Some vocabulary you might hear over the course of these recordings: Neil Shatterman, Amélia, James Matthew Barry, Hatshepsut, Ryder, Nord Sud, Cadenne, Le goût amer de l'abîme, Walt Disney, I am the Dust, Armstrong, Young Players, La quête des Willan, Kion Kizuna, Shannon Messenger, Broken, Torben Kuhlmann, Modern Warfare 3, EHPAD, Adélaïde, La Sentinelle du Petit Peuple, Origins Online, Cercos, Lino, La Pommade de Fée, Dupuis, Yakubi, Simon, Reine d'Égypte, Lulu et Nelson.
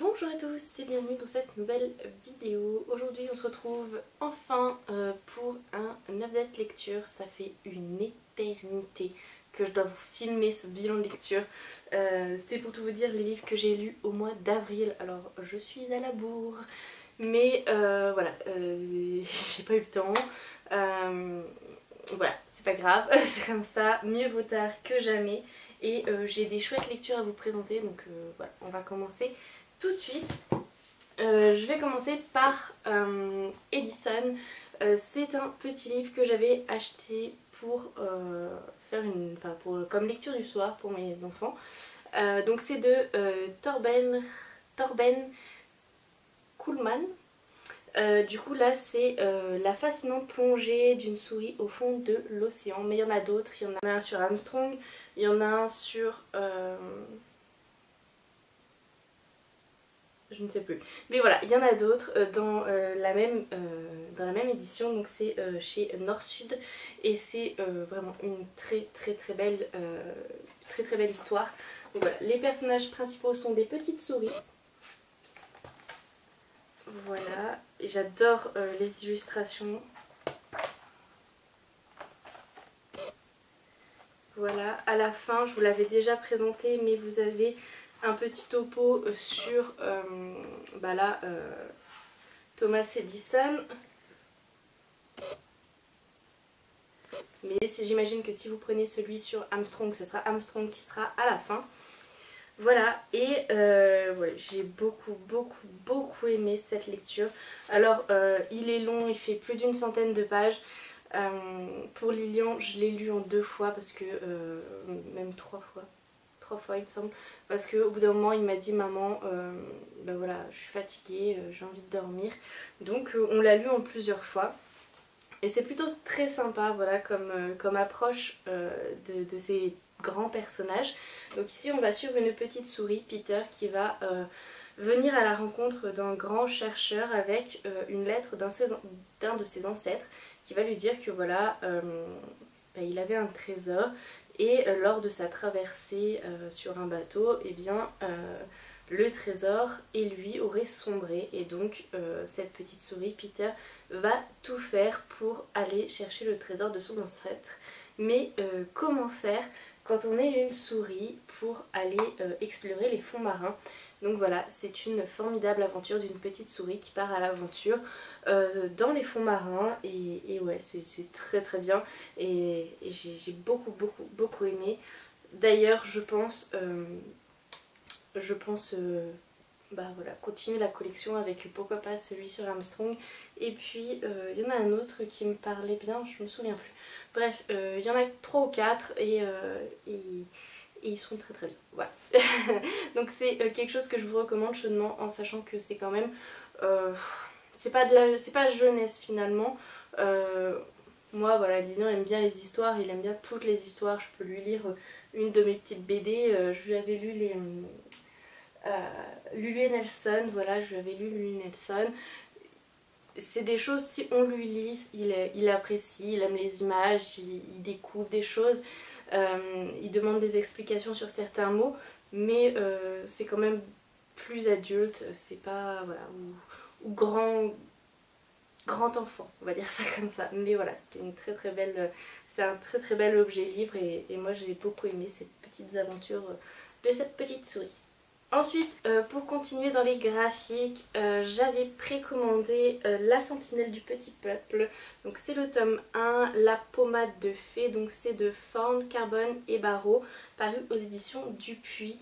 Bonjour à tous et bienvenue dans cette nouvelle vidéo. Aujourd'hui on se retrouve enfin pour un update lecture. Ça fait une éternité que je dois vous filmer ce bilan de lecture. C'est pour tout vous dire les livres que j'ai lus au mois d'avril. Alors je suis à la bourre mais voilà, j'ai pas eu le temps. Voilà, c'est pas grave, c'est comme ça, mieux vaut tard que jamais. Et j'ai des chouettes lectures à vous présenter, donc voilà, on va commencer tout de suite. Je vais commencer par Edison. C'est un petit livre que j'avais acheté pour faire une, comme lecture du soir pour mes enfants. Donc c'est de Torben Kuhlmann. Du coup là c'est la fascinante plongée d'une souris au fond de l'océan, mais il y en a d'autres, il y en a un sur Armstrong, il y en a un sur... je ne sais plus, mais voilà, il y en a d'autres dans la même édition, donc c'est chez Nord Sud et c'est vraiment une très très belle histoire. Donc voilà, les personnages principaux sont des petites souris. Voilà, j'adore les illustrations. Voilà, à la fin, je vous l'avais déjà présenté, mais vous avez un petit topo sur Thomas Edison. Mais j'imagine que si vous prenez celui sur Armstrong, ce sera Armstrong qui sera à la fin. Voilà, et ouais, j'ai beaucoup aimé cette lecture. Alors il est long, il fait plus d'une centaine de pages. Pour Lilian, je l'ai lu en 2 fois parce que, même 3 fois, 3 fois il me semble, parce qu'au bout d'un moment il m'a dit maman, ben voilà, je suis fatiguée, j'ai envie de dormir. Donc on l'a lu en plusieurs fois. Et c'est plutôt très sympa, voilà, comme approche de ces grands personnages. Donc ici on va suivre une petite souris, Peter, qui va venir à la rencontre d'un grand chercheur avec une lettre d'un de ses ancêtres qui va lui dire que voilà, il avait un trésor et lors de sa traversée sur un bateau, eh bien le trésor et lui auraient sombré et donc cette petite souris, Peter, va tout faire pour aller chercher le trésor de son ancêtre. Mais comment faire quand on est une souris pour aller explorer les fonds marins? Donc voilà, c'est une formidable aventure d'une petite souris qui part à l'aventure dans les fonds marins et ouais, c'est très bien et j'ai beaucoup aimé. D'ailleurs je pense bah voilà, continuer la collection avec pourquoi pas celui sur Armstrong et puis il y en a un autre qui me parlait bien, je me souviens plus. Bref, il y en a 3 ou 4 et ils sont très bien. Voilà. Donc c'est quelque chose que je vous recommande chaudement en sachant que c'est quand même... c'est pas jeunesse finalement. Moi, voilà, Lino aime bien les histoires, il aime bien toutes les histoires. Je peux lui lire une de mes petites BD. Je lui avais lu les... Lulu et Nelson, voilà, je lui avais lu Lulu et Nelson. C'est des choses, si on lui lit, il apprécie, il aime les images, il découvre des choses, il demande des explications sur certains mots, mais c'est quand même plus adulte, c'est pas, voilà, ou grand enfant, on va dire ça comme ça. Mais voilà, c'est une très très bel objet livre et moi j'ai beaucoup aimé ces petites aventures de cette petite souris. Ensuite, pour continuer dans les graphiques, j'avais précommandé La Sentinelle du Petit Peuple. Donc c'est le tome 1, La Pommade de Fée. Donc c'est de Fern, Carbone et Barreau, paru aux éditions Dupuis.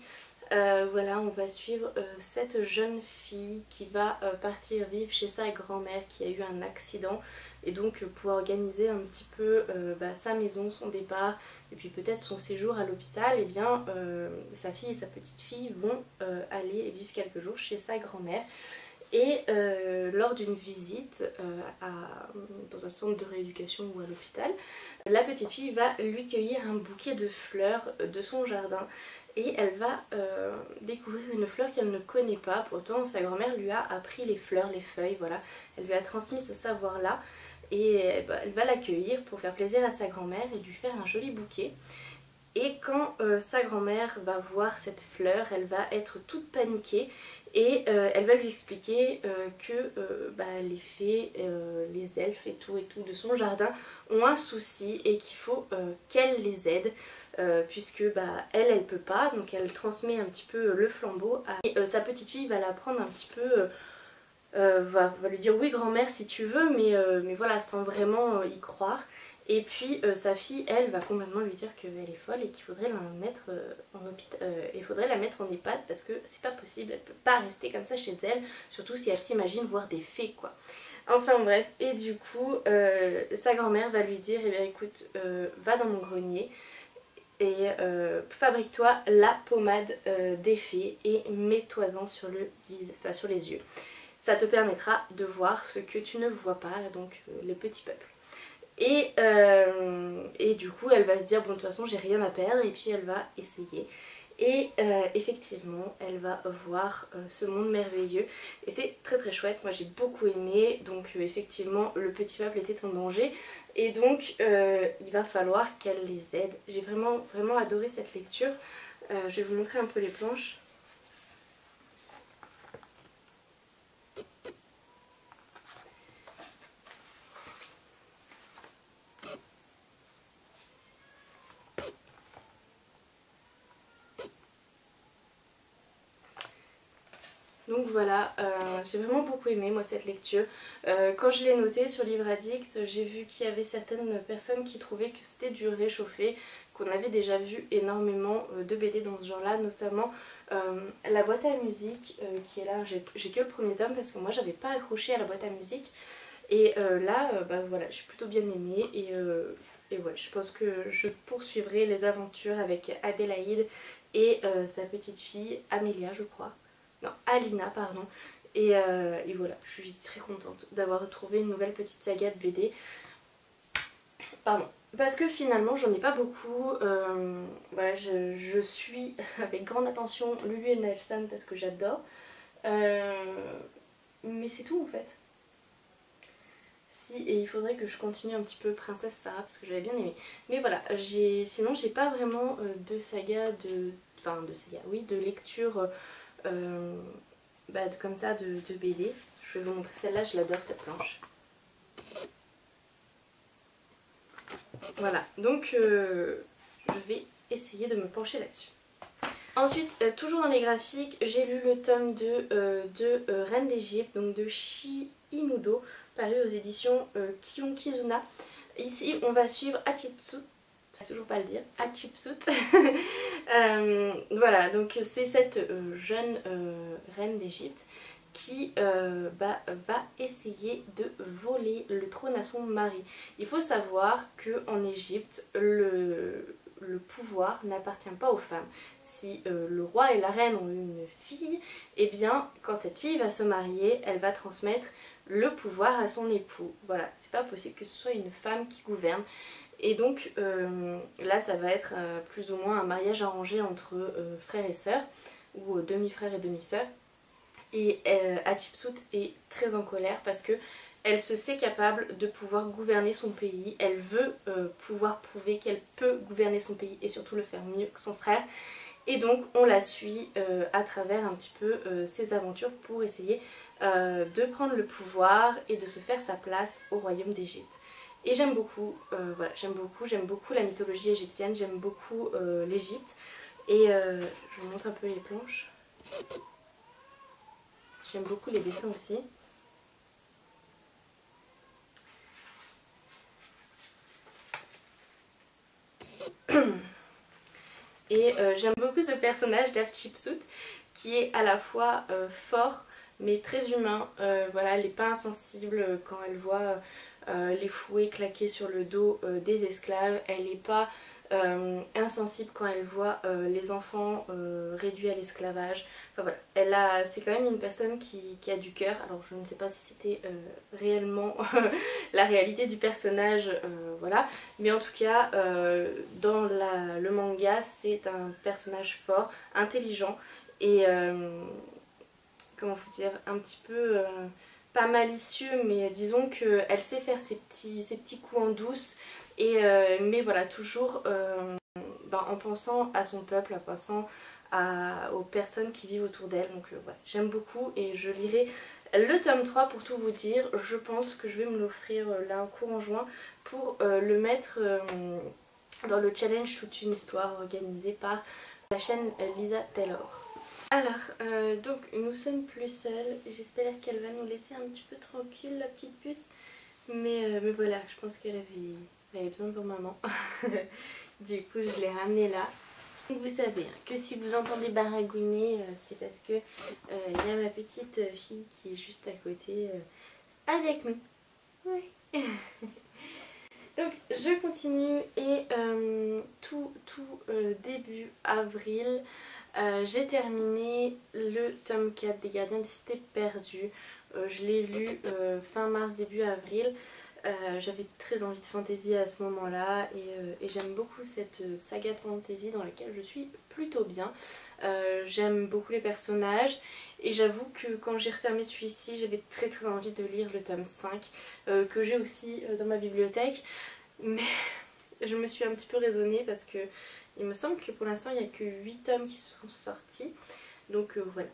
Voilà, on va suivre cette jeune fille qui va partir vivre chez sa grand-mère qui a eu un accident. Et donc pour organiser un petit peu sa maison, son départ et puis peut-être son séjour à l'hôpital, et eh bien sa fille et sa petite-fille vont aller vivre quelques jours chez sa grand-mère. Et lors d'une visite dans un centre de rééducation ou à l'hôpital, la petite fille va lui cueillir un bouquet de fleurs de son jardin. Et elle va découvrir une fleur qu'elle ne connaît pas. Pourtant, sa grand-mère lui a appris les fleurs, les feuilles, voilà. Elle lui a transmis ce savoir-là. Et elle va l'accueillir pour faire plaisir à sa grand-mère et lui faire un joli bouquet. Et quand sa grand-mère va voir cette fleur, elle va être toute paniquée et elle va lui expliquer que les fées, les elfes et tout de son jardin ont un souci et qu'il faut qu'elle les aide puisque elle peut pas, donc elle transmet un petit peu le flambeau à... Et, sa petite fille va la prendre un petit peu... va lui dire oui grand-mère si tu veux mais voilà sans vraiment y croire. Et puis sa fille elle va complètement lui dire qu'elle est folle et qu'il faudrait la mettre en EHPAD parce que c'est pas possible, elle peut pas rester comme ça chez elle, surtout si elle s'imagine voir des fées quoi. Enfin bref, et du coup sa grand-mère va lui dire eh bien écoute va dans mon grenier et fabrique-toi la pommade des fées et mets-toi-en sur le visage, enfin sur les yeux. Ça te permettra de voir ce que tu ne vois pas, donc le petit peuple. Et du coup, elle va se dire, bon, de toute façon, j'ai rien à perdre, et puis elle va essayer. Et effectivement, elle va voir ce monde merveilleux. Et c'est très très chouette, moi j'ai beaucoup aimé. Donc effectivement, le petit peuple était en danger. Et donc, il va falloir qu'elle les aide. J'ai vraiment, vraiment adoré cette lecture. Je vais vous montrer un peu les planches. Donc voilà, j'ai vraiment beaucoup aimé moi cette lecture. Quand je l'ai notée sur Livre Addict, j'ai vu qu'il y avait certaines personnes qui trouvaient que c'était du réchauffé, qu'on avait déjà vu énormément de BD dans ce genre-là, notamment La Boîte à musique qui est là. J'ai que le premier tome parce que moi j'avais pas accroché à La Boîte à musique. Et là, voilà, j'ai plutôt bien aimé et ouais, je pense que je poursuivrai les aventures avec Adélaïde et sa petite fille Amélia, je crois. Non, Alina, pardon. Et voilà, je suis très contente d'avoir retrouvé une nouvelle petite saga de BD. Pardon. Parce que finalement, j'en ai pas beaucoup. Voilà, je suis avec grande attention Lulu et Nelson parce que j'adore. Mais c'est tout en fait. Si, et il faudrait que je continue un petit peu Princesse Sarah parce que j'avais bien aimé. Mais voilà, sinon j'ai pas vraiment de saga de... Enfin, de saga, oui, de lecture... comme ça de BD. Je vais vous montrer celle-là, je l'adore cette planche. Voilà, donc je vais essayer de me pencher là-dessus. Ensuite, toujours dans les graphiques, j'ai lu le tome 2 de Reine d'Égypte, donc de Shihimudo, paru aux éditions Kion Kizuna. Ici, on va suivre Akitsu. Toujours pas le dire, Hatshepsut. Voilà, donc c'est cette jeune reine d'Égypte qui va essayer de voler le trône à son mari. Il faut savoir qu'en Égypte, le pouvoir n'appartient pas aux femmes. Si le roi et la reine ont une fille, eh bien quand cette fille va se marier, elle va transmettre le pouvoir à son époux. Voilà, c'est pas possible que ce soit une femme qui gouverne. Et donc là ça va être plus ou moins un mariage arrangé entre frères et sœurs ou demi-frères et demi-sœurs. Et Hatshepsut est très en colère parce que elle se sait capable de pouvoir gouverner son pays. Elle veut pouvoir prouver qu'elle peut gouverner son pays et surtout le faire mieux que son frère. Et donc on la suit à travers un petit peu ses aventures pour essayer de prendre le pouvoir et de se faire sa place au royaume d'Égypte. Et j'aime beaucoup, voilà, j'aime beaucoup la mythologie égyptienne, j'aime beaucoup l'Égypte. Et je vous montre un peu les planches. J'aime beaucoup les dessins aussi. Et j'aime beaucoup ce personnage d'Hatshepsut qui est à la fois fort mais très humain. Voilà, elle n'est pas insensible quand elle voit les fouets claqués sur le dos des esclaves. Elle n'est pas insensible quand elle voit les enfants réduits à l'esclavage. Enfin voilà, c'est quand même une personne qui a du cœur. Alors je ne sais pas si c'était réellement la réalité du personnage, voilà. Mais en tout cas, dans le manga, c'est un personnage fort, intelligent et comment faut dire, un petit peu... pas malicieux, mais disons qu'elle sait faire ses petits coups en douce et mais voilà toujours ben, en pensant à son peuple, en pensant aux personnes qui vivent autour d'elle. Donc voilà, j'aime beaucoup et je lirai le tome 3 pour tout vous dire. Je pense que je vais me l'offrir là en cours en juin pour le mettre dans le challenge Toute une histoire organisée par la chaîne Lisa Taylor. Alors, donc nous sommes plus seuls, j'espère qu'elle va nous laisser un petit peu tranquille la petite puce, mais voilà, je pense qu'elle avait besoin de vos mamans, du coup je l'ai ramenée là. Donc vous savez hein, que si vous entendez baragouiner, c'est parce que y a ma petite fille qui est juste à côté avec nous. Ouais. Donc je continue et tout début avril, j'ai terminé le tome 4 des Gardiens des cités perdus. Je l'ai lu fin mars, début avril. J'avais très envie de fantasy à ce moment-là et j'aime beaucoup cette saga de fantasy dans laquelle je suis plutôt bien. J'aime beaucoup les personnages et j'avoue que quand j'ai refermé celui-ci, j'avais très envie de lire le tome 5 que j'ai aussi dans ma bibliothèque. Mais je me suis un petit peu raisonnée parce que il me semble que pour l'instant il n'y a que 8 tomes qui sont sortis. Donc voilà.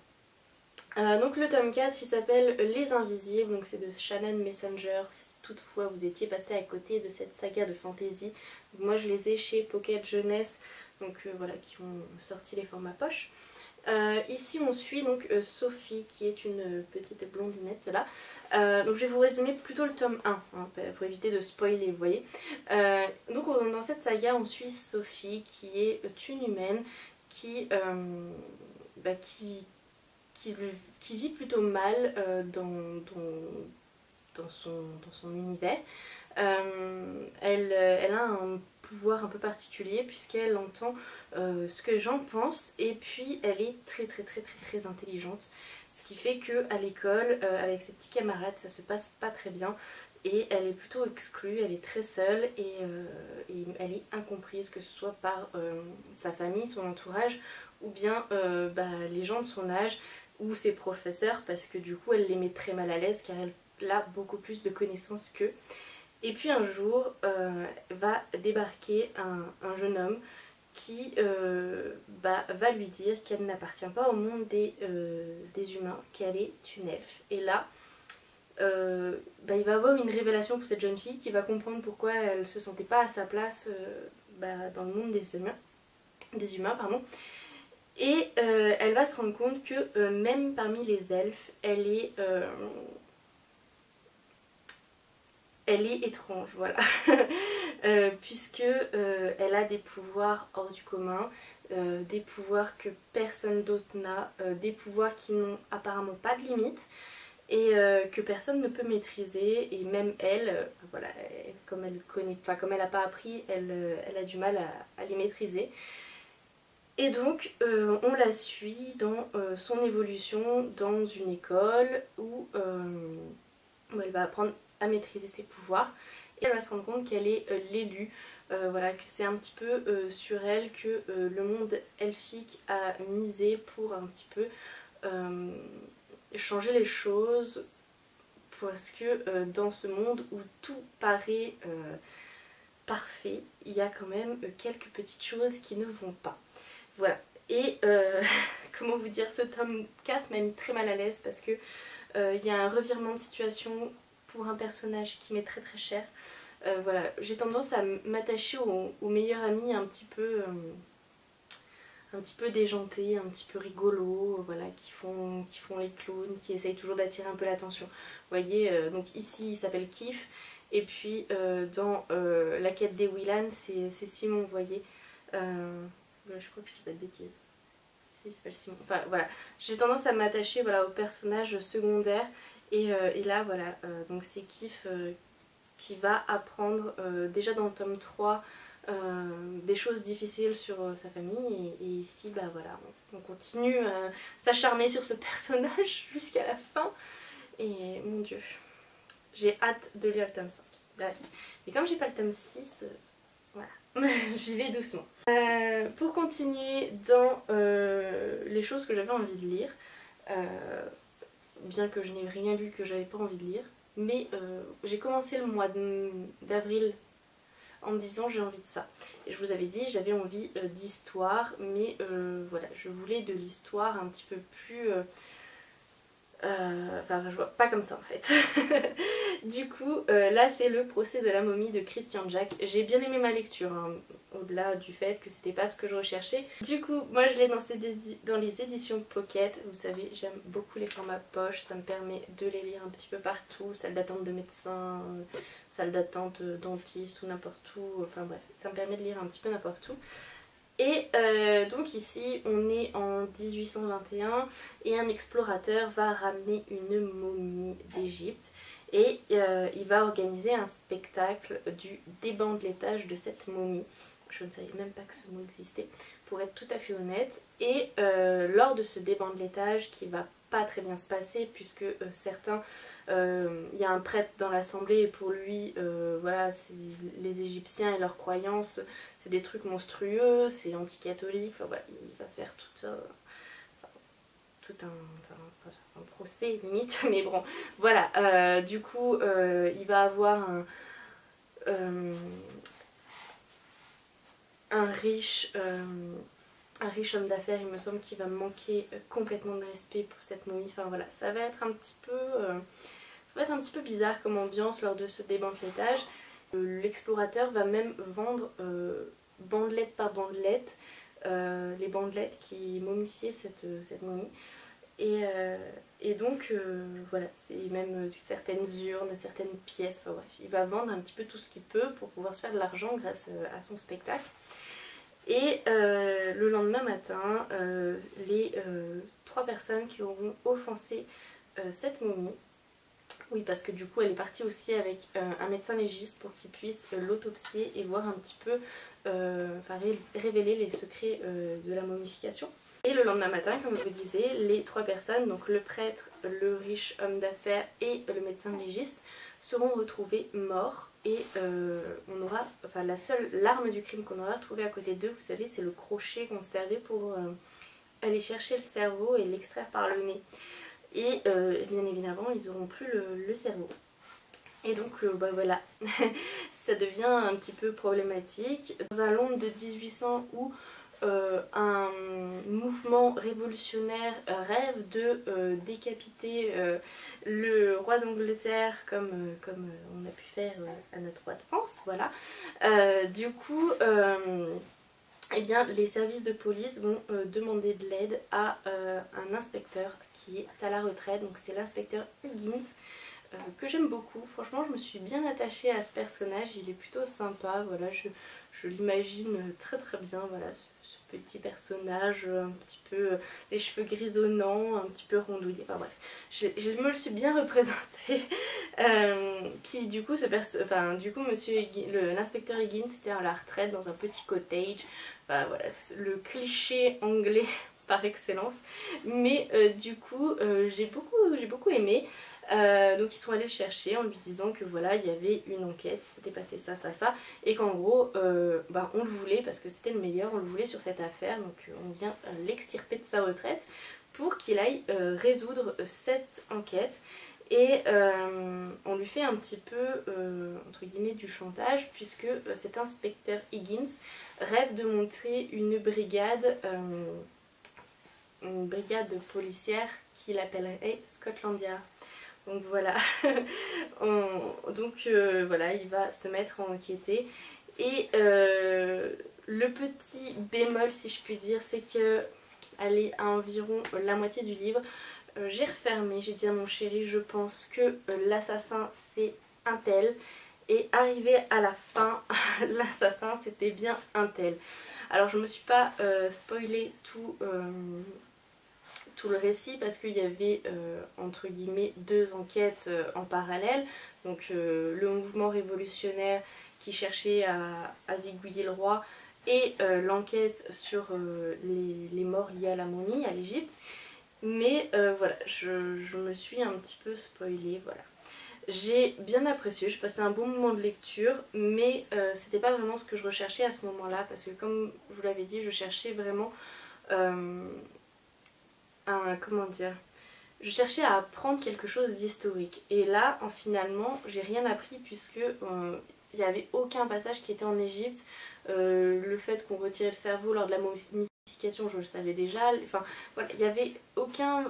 Donc le tome 4 il s'appelle Les Invisibles, donc c'est de Shannon Messenger si toutefois vous étiez passé à côté de cette saga de fantasy. Donc, moi je les ai chez Pocket Jeunesse, donc voilà, qui ont sorti les formats poche. Ici on suit donc Sophie qui est une petite blondinette là. Donc je vais vous résumer plutôt le tome 1 hein, pour éviter de spoiler, vous voyez. Donc dans cette saga on suit Sophie qui est une humaine qui vit plutôt mal dans son univers. Elle a un pouvoir un peu particulier puisqu'elle entend ce que les gens pensent et puis elle est très intelligente. Ce qui fait qu'à l'école, avec ses petits camarades, ça se passe pas très bien et elle est plutôt exclue, elle est très seule et elle est incomprise, que ce soit par sa famille, son entourage ou bien les gens de son âge ou ses professeurs, parce que du coup elle les met très mal à l'aise car elle a beaucoup plus de connaissances qu'eux. Et puis un jour va débarquer un jeune homme qui va lui dire qu'elle n'appartient pas au monde des humains, qu'elle est une elfe. Et là il va avoir une révélation pour cette jeune fille qui va comprendre pourquoi elle ne se sentait pas à sa place dans le monde des humains. Et elle va se rendre compte que même parmi les elfes, elle est étrange, voilà. Puisque elle a des pouvoirs hors du commun, des pouvoirs que personne d'autre n'a, des pouvoirs qui n'ont apparemment pas de limite et que personne ne peut maîtriser. Et même elle, voilà, comme elle connaît, enfin comme elle n'a pas appris, elle a du mal à les maîtriser. Et donc on la suit dans son évolution dans une école où elle va apprendre à maîtriser ses pouvoirs et elle va se rendre compte qu'elle est l'élue, voilà, que c'est un petit peu sur elle que le monde elfique a misé pour un petit peu changer les choses, parce que dans ce monde où tout paraît parfait, il y a quand même quelques petites choses qui ne vont pas. Voilà, et comment vous dire, ce tome 4 m'a mis très mal à l'aise parce que y a un revirement de situation pour un personnage qui m'est très cher. Voilà, j'ai tendance à m'attacher au meilleur ami un petit peu déjanté, un petit peu rigolo, voilà, qui font les clowns, qui essayent toujours d'attirer un peu l'attention. Vous voyez, donc ici il s'appelle Kief, et puis dans la quête des Willan, c'est Simon, vous voyez. Je crois que je dis pas de bêtises. Si, il s'appelle Simon. Enfin voilà, j'ai tendance à m'attacher, voilà, aux personnages secondaires et là voilà, donc c'est Kief qui va apprendre déjà dans le tome 3 des choses difficiles sur sa famille et ici bah voilà, on continue à s'acharner sur ce personnage jusqu'à la fin et mon dieu, j'ai hâte de lire le tome 5. Bref, mais comme j'ai pas le tome 6, voilà. J'y vais doucement. Pour continuer dans les choses que j'avais envie de lire, bien que je n'ai rien lu que j'avais pas envie de lire, mais j'ai commencé le mois d'avril en me disant j'ai envie de ça. Et je vous avais dit j'avais envie d'histoire, mais voilà, je voulais de l'histoire un petit peu plus... enfin je vois pas comme ça en fait. Du coup là c'est le procès de la momie de Christian Jack. J'ai bien aimé ma lecture hein, au-delà du fait que c'était pas ce que je recherchais. Du coup moi je l'ai dans les éditions Pocket. Vous savez j'aime beaucoup les formats poche, ça me permet de les lire un petit peu partout. Salle d'attente de médecin, salle d'attente dentiste ou n'importe où. Enfin bref, ça me permet de lire un petit peu n'importe où. Et donc ici on est en 1821 et un explorateur va ramener une momie d'Égypte et il va organiser un spectacle du débandelettage de cette momie. Je ne savais même pas que ce mot existait pour être tout à fait honnête. Et lors de ce débandelettage qui va pas très bien se passer puisque certains, il y a un prêtre dans l'assemblée et pour lui voilà, les Égyptiens et leurs croyances c'est des trucs monstrueux, c'est anti-catholique, enfin, voilà, il va faire tout, un procès limite, mais bon voilà, du coup il va avoir un riche homme d'affaires, il me semble, qu'il va manquer complètement de respect pour cette momie. Enfin voilà, ça va être un petit peu, bizarre comme ambiance lors de ce débandelettage. L'explorateur va même vendre bandelette par bandelette, les bandelettes qui momifiaient cette momie. Et donc voilà, c'est même certaines urnes, certaines pièces, enfin bref, il va vendre un petit peu tout ce qu'il peut pour pouvoir se faire de l'argent grâce à son spectacle. Et le lendemain matin, les trois personnes qui auront offensé cette momie, oui parce que du coup elle est partie aussi avec un médecin légiste pour qu'il puisse l'autopsier et voir un petit peu, enfin révéler les secrets de la momification. Et le lendemain matin, comme je vous disais, les trois personnes, donc le prêtre, le riche homme d'affaires et le médecin légiste, seront retrouvés morts. Et on aura, enfin la seule l'arme du crime qu'on aura retrouvée à côté d'eux, vous savez, c'est le crochet qu'on servait pour aller chercher le cerveau et l'extraire par le nez. Et bien évidemment, ils n'auront plus le cerveau. Et donc, bah voilà, ça devient un petit peu problématique. Dans un Londres de 1800 où un mouvement révolutionnaire rêve de décapiter le roi d'Angleterre comme on a pu faire à notre roi de France, voilà. Du coup, eh bien, les services de police vont demander de l'aide à un inspecteur qui est à la retraite, donc c'est l'inspecteur Higgins, que j'aime beaucoup. Franchement, je me suis bien attachée à ce personnage, il est plutôt sympa, voilà, je l'imagine très très bien, voilà, ce petit personnage, un petit peu les cheveux grisonnants, un petit peu rondouillés, enfin bref, je me le suis bien représenté, qui du coup, l'inspecteur Higgins était à la retraite dans un petit cottage, enfin voilà, le cliché anglais par excellence, mais du coup j'ai beaucoup aimé. Donc ils sont allés le chercher en lui disant que voilà, il y avait une enquête, s'était passé ça, ça, ça, et qu'en gros bah, on le voulait parce que c'était le meilleur, on le voulait sur cette affaire, donc on vient l'extirper de sa retraite pour qu'il aille résoudre cette enquête. Et on lui fait un petit peu, entre guillemets, du chantage, puisque cet inspecteur Higgins rêve de montrer une brigade policière qu'il appellerait Scotland Yard. Donc voilà, voilà, il va se mettre à enquêter. Et le petit bémol, si je puis dire, c'est que, allez, à environ la moitié du livre, j'ai refermé, j'ai dit à mon chéri, je pense que l'assassin c'est un tel. Et arrivé à la fin, l'assassin c'était bien un tel. Alors je me suis pas spoilé tout le récit parce qu'il y avait entre guillemets deux enquêtes en parallèle, donc le mouvement révolutionnaire qui cherchait à zigouiller le roi et l'enquête sur les morts liés à la momie, à l'Égypte, mais voilà, je me suis un petit peu spoilée, voilà. J'ai bien apprécié, j'ai passé un bon moment de lecture, mais c'était pas vraiment ce que je recherchais à ce moment-là, parce que comme je vous l'avais dit, je cherchais vraiment comment dire, je cherchais à apprendre quelque chose d'historique. Et là, finalement, j'ai rien appris puisque il n'y avait aucun passage qui était en Égypte. Le fait qu'on retirait le cerveau lors de la momification, je le savais déjà. Enfin, voilà, il n'y avait aucun...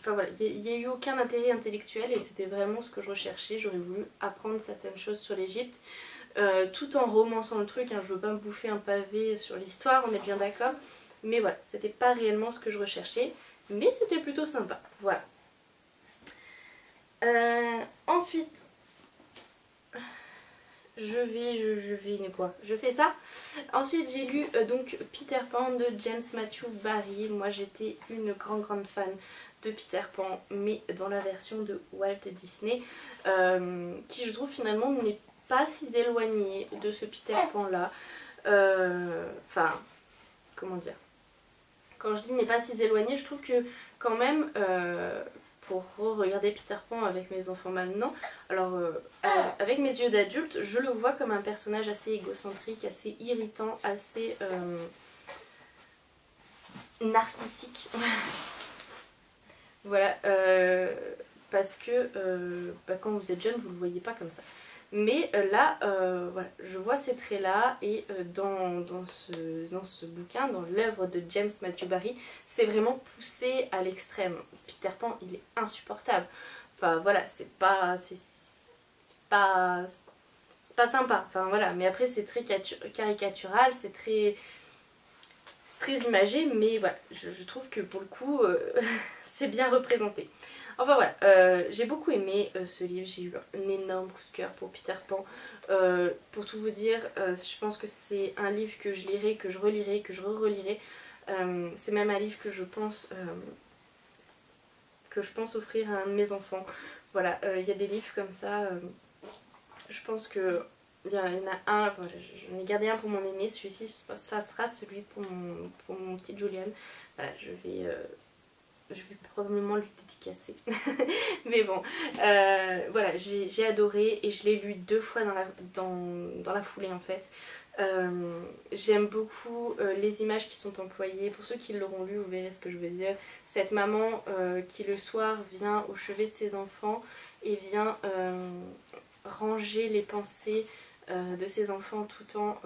Enfin voilà, il n'y a eu aucun intérêt intellectuel et c'était vraiment ce que je recherchais. J'aurais voulu apprendre certaines choses sur l'Égypte, tout en romançant le truc, hein, je veux pas me bouffer un pavé sur l'histoire, on est bien d'accord. Mais voilà, c'était pas réellement ce que je recherchais, mais c'était plutôt sympa, voilà. Ensuite, je fais ça. Ensuite j'ai lu donc Peter Pan de James Matthew Barry. Moi j'étais une grande fan de Peter Pan, mais dans la version de Walt Disney, qui je trouve finalement n'est pas si éloignée de ce Peter Pan là. Enfin, comment dire, quand je dis n'est pas si éloignée, je trouve que quand même, pour regarder Peter Pan avec mes enfants maintenant, alors avec mes yeux d'adulte, je le vois comme un personnage assez égocentrique, assez irritant, assez narcissique. Voilà, parce que bah, quand vous êtes jeune, vous ne le voyez pas comme ça. Mais là, voilà, je vois ces traits-là, et dans ce bouquin, dans l'œuvre de James Matthew Barry, c'est vraiment poussé à l'extrême. Peter Pan, il est insupportable. Enfin voilà, c'est pas sympa. Enfin voilà, mais après c'est très caricatural, c'est très imagé, mais voilà, je trouve que pour le coup, c'est bien représenté. Enfin voilà, j'ai beaucoup aimé ce livre, j'ai eu un énorme coup de cœur pour Peter Pan. Pour tout vous dire, je pense que c'est un livre que je lirai, que je relirai, que je re-relirai. C'est même un livre que je pense offrir à un de mes enfants. Voilà, il y a des livres comme ça, je pense que il y en a un, enfin, j'en ai gardé un pour mon aîné, celui-ci, ça sera celui pour mon petit Julian. Voilà, je vais probablement lui dédicacer. Mais bon, voilà, j'ai adoré et je l'ai lu 2 fois dans la foulée en fait. J'aime beaucoup les images qui sont employées. Pour ceux qui l'auront lu, vous verrez ce que je veux dire. Cette maman qui le soir vient au chevet de ses enfants et vient ranger les pensées de ses enfants tout en,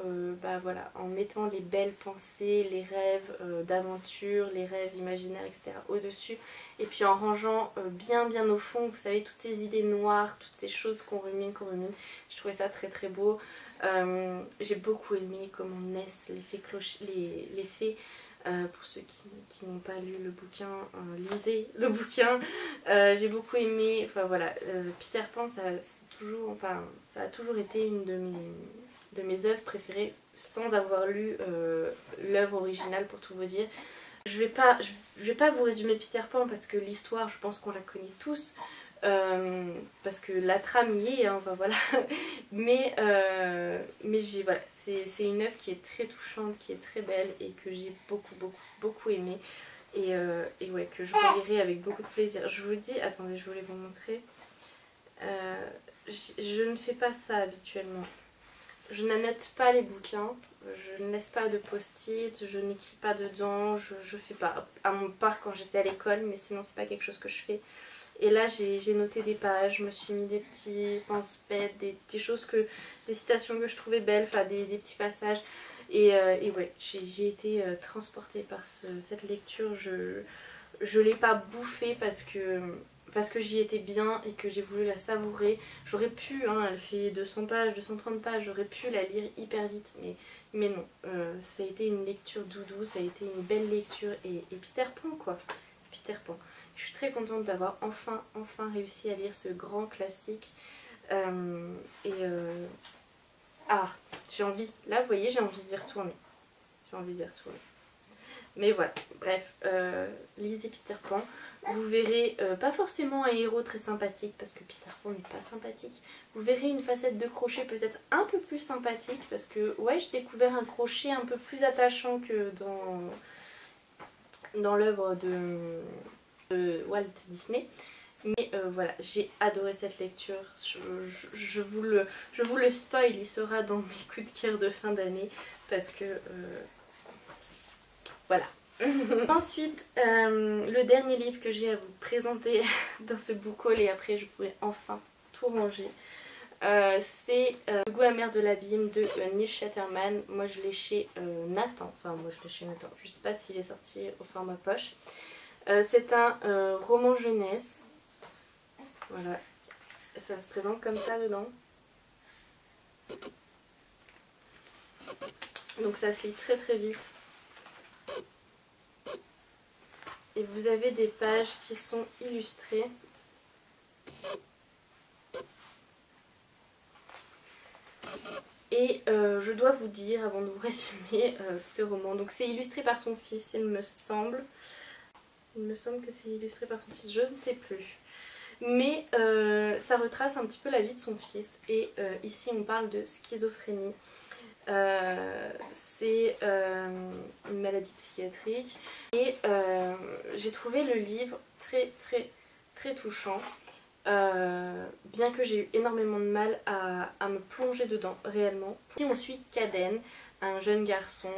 bah voilà, en mettant les belles pensées, les rêves d'aventure, les rêves imaginaires, etc. au-dessus, et puis en rangeant bien au fond, vous savez, toutes ces idées noires, toutes ces choses qu'on rumine. Je trouvais ça très beau. J'ai beaucoup aimé comment naissent les fées clochers. Pour ceux qui n'ont pas lu le bouquin, lisez le bouquin. J'ai beaucoup aimé, enfin voilà, Peter Pan, ça a toujours été une de mes œuvres préférées, sans avoir lu l'œuvre originale pour tout vous dire. Je vais pas vous résumer Peter Pan parce que l'histoire, je pense qu'on la connaît tous, parce que la trame y est, hein, enfin voilà. Mais voilà, c'est une œuvre qui est très touchante, qui est très belle et que j'ai beaucoup aimée. Et ouais, que je relirai avec beaucoup de plaisir. Je vous dis, attendez, je voulais vous montrer. Je ne fais pas ça habituellement. Je n'annote pas les bouquins, je ne laisse pas de post-it, je n'écris pas dedans, je fais pas. À mon part quand j'étais à l'école, mais sinon c'est pas quelque chose que je fais. Et là j'ai noté des pages, je me suis mis des petits pense-bêtes, des citations que je trouvais belles, enfin des petits passages. Et ouais, j'ai été transportée par cette lecture. Je l'ai pas bouffée parce que j'y étais bien et que j'ai voulu la savourer. J'aurais pu, hein, elle fait 200 pages, 230 pages, j'aurais pu la lire hyper vite, mais non. Ça a été une lecture doudou, ça a été une belle lecture, et Peter Pan quoi, Peter Pan. Je suis très contente d'avoir enfin réussi à lire ce grand classique. Ah, j'ai envie, là vous voyez, j'ai envie d'y retourner. J'ai envie d'y retourner. Mais voilà, bref, lisez Peter Pan. Vous verrez pas forcément un héros très sympathique, parce que Peter Pan n'est pas sympathique. Vous verrez une facette de crochet peut-être un peu plus sympathique, parce que ouais, j'ai découvert un crochet un peu plus attachant que dans l'œuvre de Walt Disney. Mais voilà, j'ai adoré cette lecture. Je vous le spoil, il sera dans mes coups de cœur de fin d'année, parce que voilà. Ensuite, le dernier livre que j'ai à vous présenter dans ce book haul, et après je pourrai enfin tout ranger, C'est Le goût amer de l'abîme de Neil Shatterman. Moi je l'ai chez Nathan. Enfin moi je l'ai chez Nathan. Je sais pas s'il est sorti au format poche. C'est un roman jeunesse. Voilà. Ça se présente comme ça dedans. Donc ça se lit très très vite. Et vous avez des pages qui sont illustrées. Et je dois vous dire, avant de vous résumer ce roman, donc c'est illustré par son fils, il me semble. Il me semble que c'est illustré par son fils, je ne sais plus. Mais ça retrace un petit peu la vie de son fils. Et ici on parle de schizophrénie. C'est une maladie psychiatrique. Et j'ai trouvé le livre très très très touchant. Bien que j'ai eu énormément de mal à me plonger dedans réellement. Si on suit Cadenne, un jeune garçon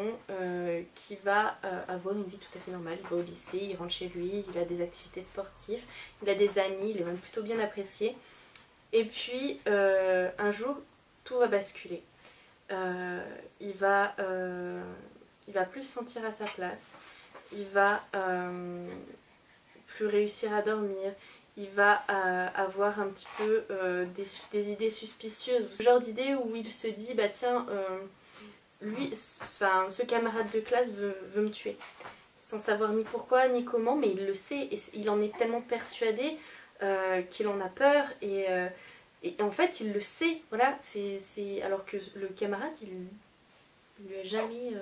qui va avoir une vie tout à fait normale, il va au lycée, il rentre chez lui, il a des activités sportives, il a des amis, il est même plutôt bien apprécié. Et puis un jour, tout va basculer. Il va plus se sentir à sa place, il va plus réussir à dormir. Il va avoir un petit peu des idées suspicieuses. Ce genre d'idée où il se dit, bah tiens, lui, enfin, ce camarade de classe veut me tuer. Sans savoir ni pourquoi, ni comment, mais il le sait. Et il en est tellement persuadé qu'il en a peur. Et en fait, il le sait. Voilà, alors que le camarade, il lui a jamais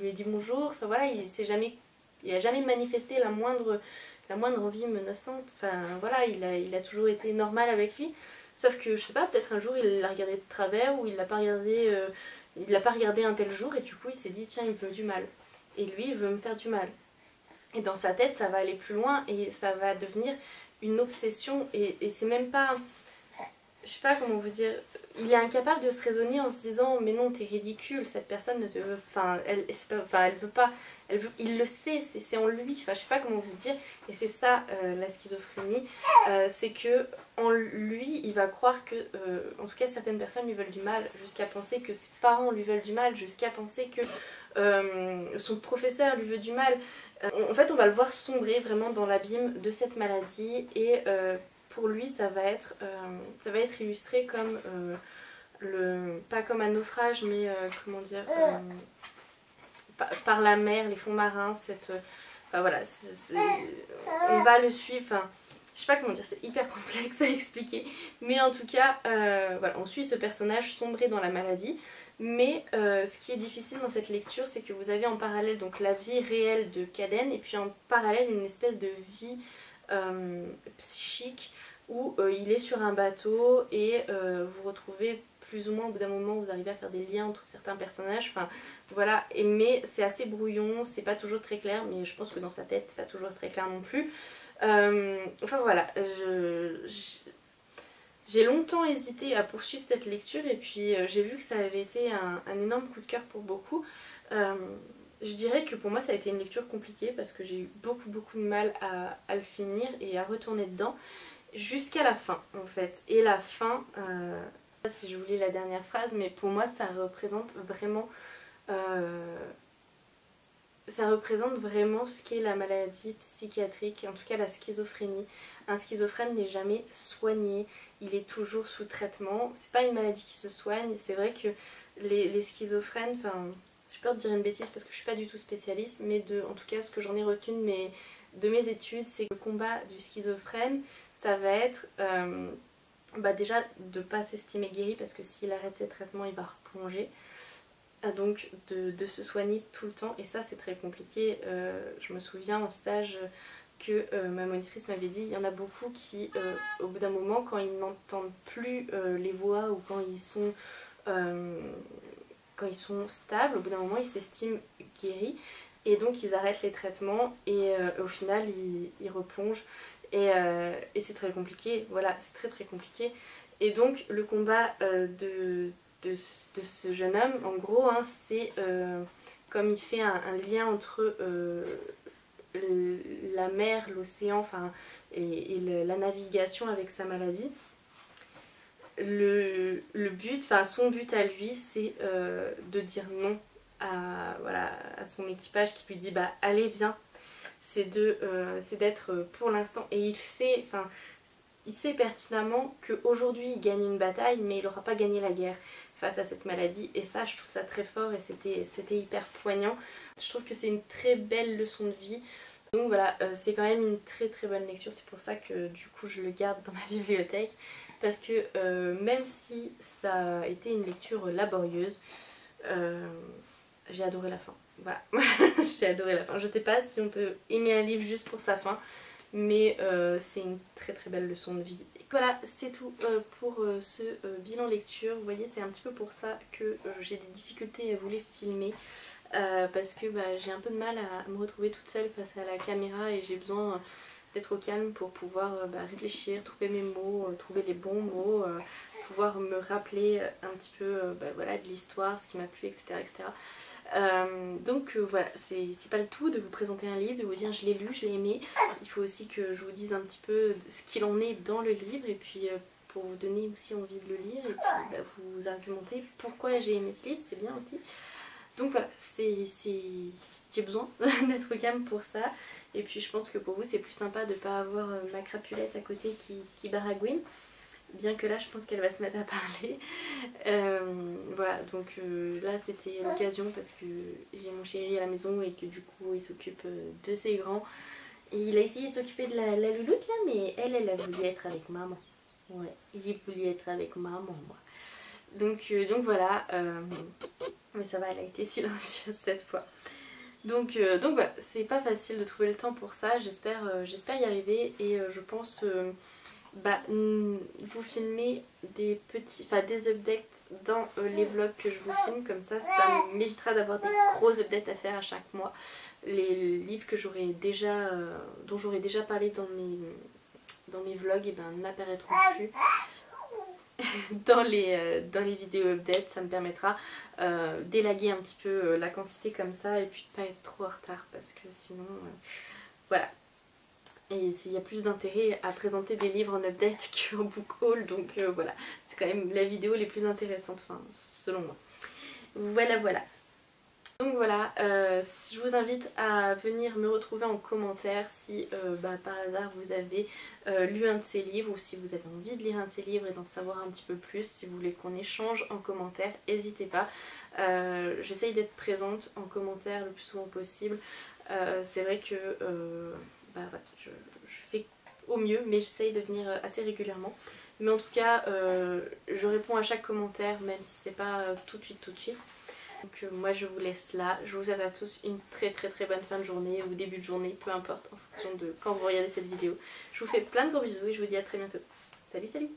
lui a dit bonjour. Enfin voilà, il a jamais manifesté la moindre envie menaçante, enfin voilà, il a toujours été normal avec lui, sauf que je sais pas, peut-être un jour il l'a regardé de travers ou il l'a pas regardé un tel jour et du coup il s'est dit tiens il me veut du mal et lui il veut me faire du mal et dans sa tête ça va aller plus loin et ça va devenir une obsession et c'est même pas, je sais pas comment vous dire, il est incapable de se raisonner en se disant mais non t'es ridicule, cette personne ne te veut, enfin elle veut pas. Il le sait, c'est en lui, enfin je sais pas comment vous dire, et c'est ça la schizophrénie, c'est que en lui il va croire que, en tout cas certaines personnes lui veulent du mal, jusqu'à penser que ses parents lui veulent du mal, jusqu'à penser que son professeur lui veut du mal. En fait on va le voir sombrer vraiment dans l'abîme de cette maladie, et pour lui ça va être illustré comme, pas comme un naufrage, mais comment dire... par la mer, les fonds marins, enfin voilà, on va le suivre, enfin, je sais pas comment dire, c'est hyper complexe à expliquer, mais en tout cas, voilà, on suit ce personnage sombré dans la maladie, mais ce qui est difficile dans cette lecture, c'est que vous avez en parallèle donc la vie réelle de Cadenne, et puis en parallèle une espèce de vie psychique, où il est sur un bateau, et vous retrouvez... plus ou moins au bout d'un moment vous arrivez à faire des liens entre certains personnages, enfin voilà, mais c'est assez brouillon, c'est pas toujours très clair, mais je pense que dans sa tête c'est pas toujours très clair non plus. Enfin voilà, j'ai longtemps hésité à poursuivre cette lecture et puis j'ai vu que ça avait été un énorme coup de cœur pour beaucoup. Je dirais que pour moi ça a été une lecture compliquée parce que j'ai eu beaucoup de mal à le finir et à retourner dedans jusqu'à la fin en fait, et la fin... si je vous lis la dernière phrase, mais pour moi ça représente vraiment ce qu'est la maladie psychiatrique, en tout cas la schizophrénie. Un schizophrène n'est jamais soigné, il est toujours sous traitement, c'est pas une maladie qui se soigne. C'est vrai que les schizophrènes, enfin j'ai peur de dire une bêtise parce que je suis pas du tout spécialiste, mais en tout cas ce que j'en ai retenu de mes études, c'est que le combat du schizophrène ça va être bah déjà de ne pas s'estimer guéri parce que s'il arrête ses traitements il va replonger, donc de se soigner tout le temps, et ça c'est très compliqué. Je me souviens en stage que ma monitrice m'avait dit il y en a beaucoup qui au bout d'un moment quand ils n'entendent plus les voix ou quand ils sont stables, au bout d'un moment ils s'estiment guéris et donc ils arrêtent les traitements et au final ils replongent. Et c'est très compliqué, voilà, c'est très très compliqué. Et donc le combat de ce jeune homme, en gros, hein, c'est comme il fait un lien entre la mer, l'océan, enfin, et la navigation avec sa maladie. son but à lui, c'est de dire non à, voilà, à son équipage qui lui dit bah allez viens, c'est d'être pour l'instant, et il sait, enfin il sait pertinemment qu'aujourd'hui il gagne une bataille mais il n'aura pas gagné la guerre face à cette maladie, et ça je trouve ça très fort et c'était hyper poignant. Je trouve que c'est une très belle leçon de vie. Donc voilà, c'est quand même une très très bonne lecture, c'est pour ça que du coup je le garde dans ma bibliothèque, parce que même si ça a été une lecture laborieuse, j'ai adoré la fin. Voilà, j'ai adoré la fin. Je sais pas si on peut aimer un livre juste pour sa fin, mais c'est une très très belle leçon de vie. Et voilà, c'est tout pour ce bilan lecture. Vous voyez, c'est un petit peu pour ça que j'ai des difficultés à vous les filmer. Parce que j'ai un peu de mal à me retrouver toute seule face à la caméra, et j'ai besoin d'être au calme pour pouvoir réfléchir, trouver mes mots, trouver les bons mots, pouvoir me rappeler un petit peu voilà, de l'histoire, ce qui m'a plu, etc. etc. Donc voilà, c'est pas le tout de vous présenter un livre, de vous dire je l'ai lu, je l'ai aimé. Il faut aussi que je vous dise un petit peu ce qu'il en est dans le livre, et puis pour vous donner aussi envie de le lire, et puis vous argumenter pourquoi j'ai aimé ce livre, c'est bien aussi. Donc voilà, j'ai besoin d'être au calme pour ça, et puis je pense que pour vous c'est plus sympa de ne pas avoir ma crapulette à côté qui baragouine, bien que là je pense qu'elle va se mettre à parler. Voilà, donc là c'était l'occasion parce que j'ai mon chéri à la maison et que du coup il s'occupe de ses grands. Et il a essayé de s'occuper de la louloute là, mais elle a voulu être avec maman. Ouais, il a voulu être avec maman, moi. Donc voilà, mais ça va, elle a été silencieuse cette fois. Donc voilà, c'est pas facile de trouver le temps pour ça, j'espère y arriver, et je pense vous filmer des updates dans les vlogs que je vous filme, comme ça, ça m'évitera d'avoir des gros updates à faire à chaque mois. Les livres que j'aurais déjà, dont j'aurais déjà parlé dans mes vlogs, et n'apparaîtront plus. dans les vidéos updates, ça me permettra d'élaguer un petit peu la quantité comme ça, et puis de pas être trop en retard, parce que sinon voilà, et il y a plus d'intérêt à présenter des livres en update qu'en book haul, donc voilà, c'est quand même la vidéo les plus intéressantes, enfin selon moi. Voilà. Donc voilà, je vous invite à venir me retrouver en commentaire si par hasard vous avez lu un de ces livres, ou si vous avez envie de lire un de ces livres et d'en savoir un petit peu plus, si vous voulez qu'on échange en commentaire, n'hésitez pas. J'essaye d'être présente en commentaire le plus souvent possible. C'est vrai que je fais au mieux, mais j'essaye de venir assez régulièrement. Mais en tout cas, je réponds à chaque commentaire, même si c'est pas tout de suite. Donc moi je vous laisse là, je vous souhaite à tous une très très très bonne fin de journée ou début de journée, peu importe en fonction de quand vous regardez cette vidéo. Je vous fais plein de gros bisous et je vous dis à très bientôt. Salut!